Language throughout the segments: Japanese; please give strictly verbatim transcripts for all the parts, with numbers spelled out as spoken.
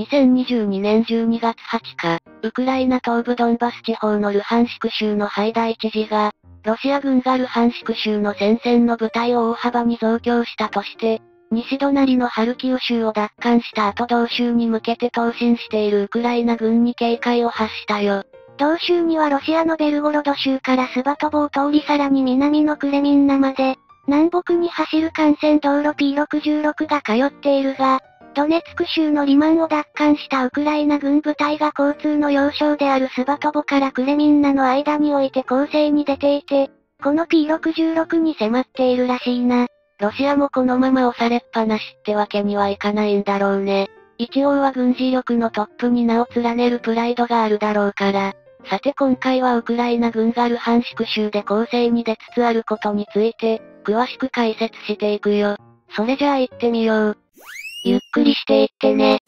にせんにじゅうにねんじゅうにがつはつか、ウクライナ東部ドンバス地方のルハンシク州のハイダイ知事が、ロシア軍がルハンシク州の戦線の部隊を大幅に増強したとして、西隣のハルキウ州を奪還した後同州に向けて投進しているウクライナ軍に警戒を発したよ。同州にはロシアのベルゴロド州からスバトボを通りさらに南のクレミンナまで、南北に走る幹線道路 ピーろくじゅうろく が通っているが、ドネツク州のリマンを奪還したウクライナ軍部隊が交通の要衝であるスバトボからクレミンナの間に置いて攻勢に出ていて、この ピーろくじゅうろく に迫っているらしいな。ロシアもこのまま押されっぱなしってわけにはいかないんだろうね。一応は軍事力のトップに名を連ねるプライドがあるだろうから。さて今回はウクライナ軍がルハンシク州で攻勢に出つつあることについて、詳しく解説していくよ。それじゃあ行ってみよう。ゆっくりしていってね。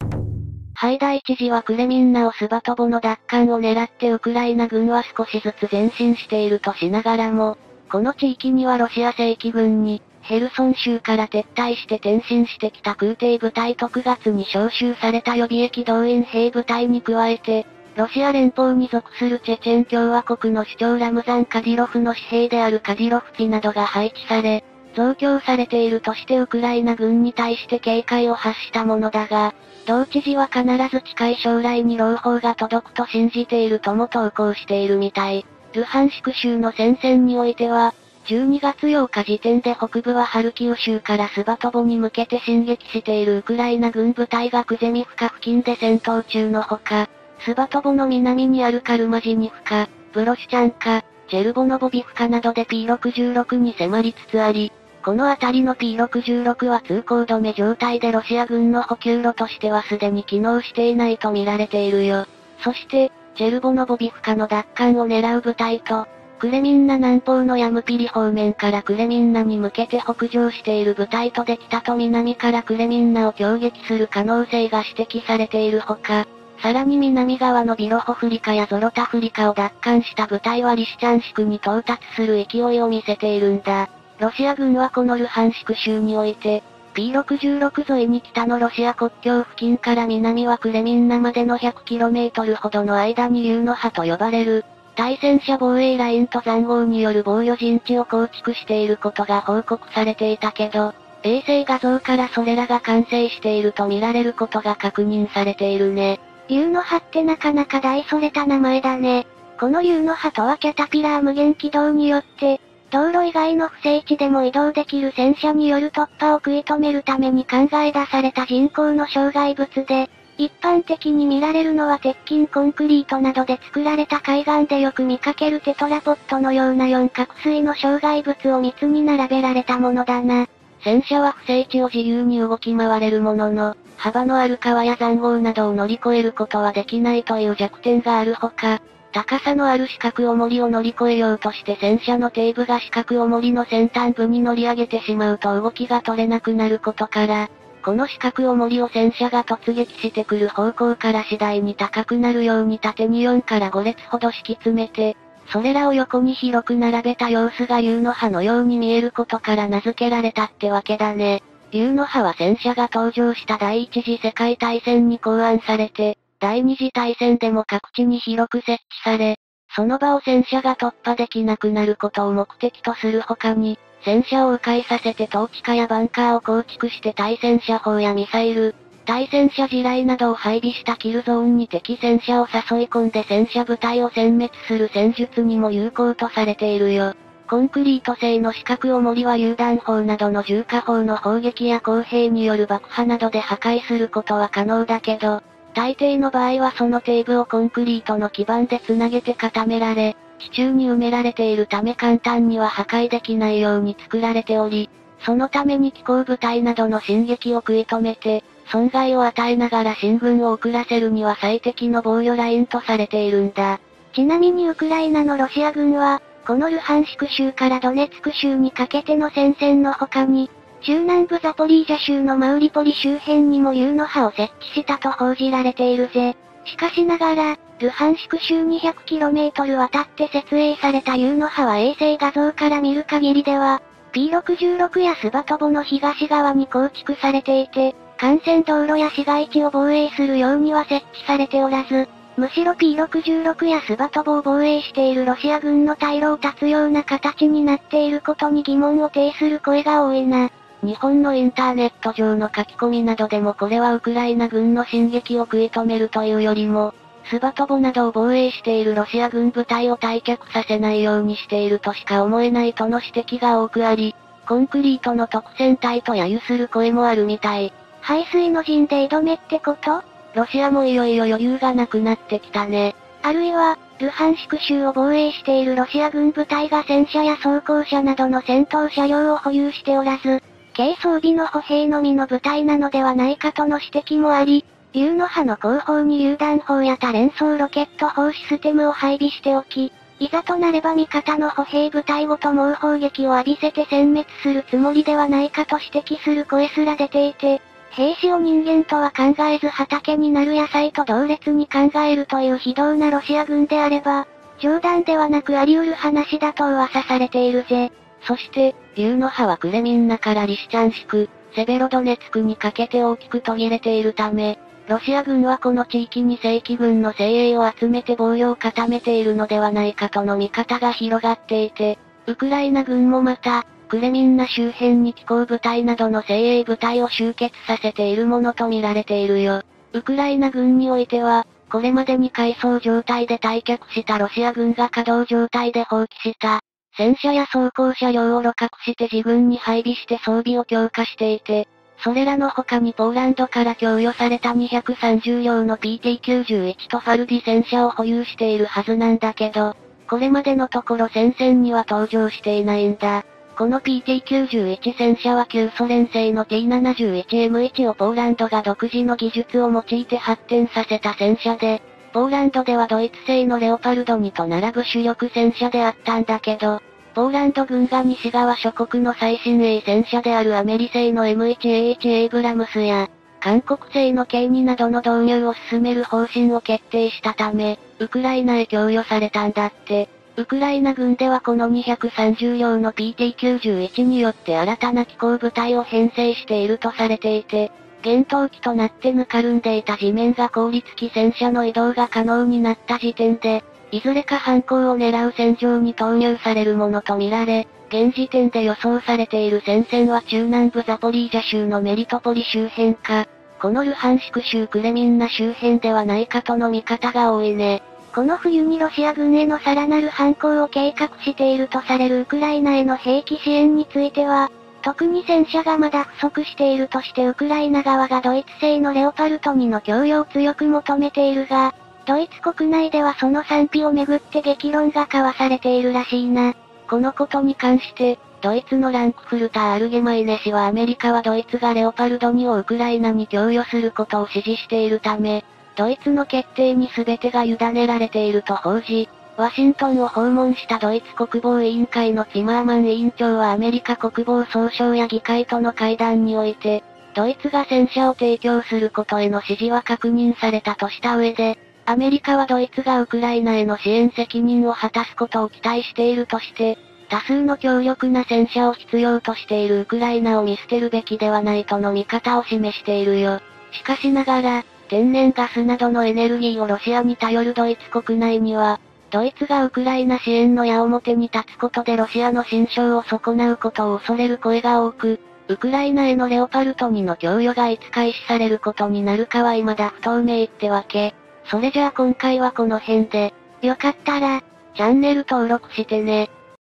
ハイダイ知事はクレミンナをスバトボの奪還を狙ってウクライナ軍は少しずつ前進しているとしながらも、この地域にはロシア正規軍に、ヘルソン州から撤退して転進してきた空挺部隊とくがつに招集された予備役動員兵部隊に加えて、ロシア連邦に属するチェチェン共和国の首長ラムザン・カディロフの私兵であるカディロフティなどが配置され、増強されているとしてウクライナ軍に対して警戒を発したものだが、同知事は必ず近い将来に朗報が届くと信じているとも投稿しているみたい。ルハンシク州の戦線においては、じゅうにがつようか時点で北部はハルキウ州からスバトボに向けて進撃しているウクライナ軍部隊がクゼミフカ付近で戦闘中のほか、スバトボの南にあるカルマジニフカ、ブロシチャンカ、チェルボノボビフカなどで ピーろくじゅうろく に迫りつつあり、この辺りの ピーろくじゅうろく は通行止め状態でロシア軍の補給路としてはすでに機能していないと見られているよ。そして、チェルボノボビフカの奪還を狙う部隊と、クレミンナ南方のヤムピリ方面からクレミンナに向けて北上している部隊とで北と南からクレミンナを攻撃する可能性が指摘されているほか、さらに南側のビロホフリカやゾロタフリカを奪還した部隊はリシチャンシクに到達する勢いを見せているんだ。ロシア軍はこのルハンシク州において、ピーろくじゅうろく 沿いに北のロシア国境付近から南はクレミンナまでの ひゃくキロメートル ほどの間に竜の歯と呼ばれる、対戦車防衛ラインと塹壕による防御陣地を構築していることが報告されていたけど、衛星画像からそれらが完成していると見られることが確認されているね。竜の歯ってなかなか大それた名前だね。この竜の歯とはキャタピラー無限軌道によって、道路以外の不整地でも移動できる戦車による突破を食い止めるために考え出された人工の障害物で、一般的に見られるのは鉄筋コンクリートなどで作られた海岸でよく見かけるテトラポットのような四角錐の障害物を密に並べられたものだな。戦車は不整地を自由に動き回れるものの、幅のある川や塹壕などを乗り越えることはできないという弱点があるほか、高さのある四角重りを乗り越えようとして戦車の底部が四角重りの先端部に乗り上げてしまうと動きが取れなくなることから、この四角重りを戦車が突撃してくる方向から次第に高くなるように縦によんからごれつほど敷き詰めて、それらを横に広く並べた様子が竜の歯のように見えることから名付けられたってわけだね。竜の歯は戦車が登場した第一次世界大戦に考案されて、第二次大戦でも各地に広く設置され、その場を戦車が突破できなくなることを目的とする他に、戦車を迂回させて統治下やバンカーを構築して対戦車砲やミサイル、対戦車地雷などを配備したキルゾーンに敵戦車を誘い込んで戦車部隊を殲滅する戦術にも有効とされているよ。コンクリート製の四角重りは榴弾砲などの重火砲の砲撃や砲兵による爆破などで破壊することは可能だけど、大抵の場合はその底部をコンクリートの基板でつなげて固められ、地中に埋められているため簡単には破壊できないように作られており、そのために機甲部隊などの進撃を食い止めて、損害を与えながら進軍を遅らせるには最適の防御ラインとされているんだ。ちなみにウクライナのロシア軍は、このルハンシク州からドネツク州にかけての戦線の他に、中南部ザポリージャ州のマウリポリ周辺にも竜の歯を設置したと報じられているぜ。しかしながら、ルハンシク州 にひゃくキロメートル 渡って設営された竜の歯は衛星画像から見る限りでは、ピーろくじゅうろく やスバトボの東側に構築されていて、幹線道路や市街地を防衛するようには設置されておらず、むしろ ピーろくじゅうろく やスバトボを防衛しているロシア軍の退路を断つような形になっていることに疑問を呈する声が多いな。日本のインターネット上の書き込みなどでもこれはウクライナ軍の進撃を食い止めるというよりも、スバトボなどを防衛しているロシア軍部隊を退却させないようにしているとしか思えないとの指摘が多くあり、コンクリートの特戦隊と揶揄する声もあるみたい。排水の陣で井戸目ってこと？ロシアもいよいよ余裕がなくなってきたね。あるいは、ルハンシク州を防衛しているロシア軍部隊が戦車や装甲車などの戦闘車両を保有しておらず、軽装備の歩兵のみの部隊なのではないかとの指摘もあり、竜の葉の後方に榴弾砲や多連装ロケット砲システムを配備しておき、いざとなれば味方の歩兵部隊ごと猛砲撃を浴びせて殲滅するつもりではないかと指摘する声すら出ていて、兵士を人間とは考えず畑になる野菜と同列に考えるという非道なロシア軍であれば、冗談ではなくあり得る話だと噂されているぜ。そして、竜の葉はクレミンナからリシチャンシク、セベロドネツクにかけて大きく途切れているため、ロシア軍はこの地域に正規軍の精鋭を集めて防御を固めているのではないかとの見方が広がっていて、ウクライナ軍もまた、クレミンナ周辺に機甲部隊などの精鋭部隊を集結させているものと見られているよ。ウクライナ軍においては、これまでに回想状態で退却したロシア軍が稼働状態で放棄した、戦車や装甲車両を鹵獲して自軍に配備して装備を強化していて、それらの他にポーランドから供与されたにひゃくさんじゅうりょうの ピーティーきゅうじゅういち とファルディ戦車を保有しているはずなんだけど、これまでのところ戦線には登場していないんだ。この ピーティーきゅうじゅういち 戦車は旧ソ連製の ティーななじゅういちエムワン をポーランドが独自の技術を用いて発展させた戦車で、ポーランドではドイツ製のレオパルドにと並ぶ主力戦車であったんだけど、ポーランド軍が西側諸国の最新鋭戦車であるアメリ製の エムワンエーワン エイブラムスや、韓国製の ケーツー などの導入を進める方針を決定したため、ウクライナへ供与されたんだって。ウクライナ軍ではこのにひゃくさんじゅうりょうの ピーティーきゅうじゅういち によって新たな機甲部隊を編成しているとされていて、厳冬期となってぬかるんでいた地面が凍りつき戦車の移動が可能になった時点で、いずれか反攻を狙う戦場に投入されるものとみられ、現時点で予想されている戦線は中南部ザポリージャ州のメリトポリ周辺か、このルハンシク州クレミンナ周辺ではないかとの見方が多いね。この冬にロシア軍へのさらなる反攻を計画しているとされるウクライナへの兵器支援については、特に戦車がまだ不足しているとしてウクライナ側がドイツ製のレオパルトにの供与を強く求めているが、ドイツ国内ではその賛否をめぐって激論が交わされているらしいな。このことに関して、ドイツのランクフルター・アルゲマイネ氏はアメリカはドイツがレオパルトにをウクライナに供与することを支持しているため、ドイツの決定に全てが委ねられていると報じ、ワシントンを訪問したドイツ国防委員会のチマーマン委員長はアメリカ国防総省や議会との会談において、ドイツが戦車を提供することへの支持は確認されたとした上で、アメリカはドイツがウクライナへの支援責任を果たすことを期待しているとして、多数の強力な戦車を必要としているウクライナを見捨てるべきではないとの見方を示しているよ。しかしながら、天然ガスなどのエネルギーをロシアに頼るドイツ国内には、ドイツがウクライナ支援の矢面に立つことでロシアの心象を損なうことを恐れる声が多く、ウクライナへのレオパルトにの供与がいつ開始されることになるかは未だ不透明ってわけ。それじゃあ今回はこの辺で、よかったら、チャンネル登録してね。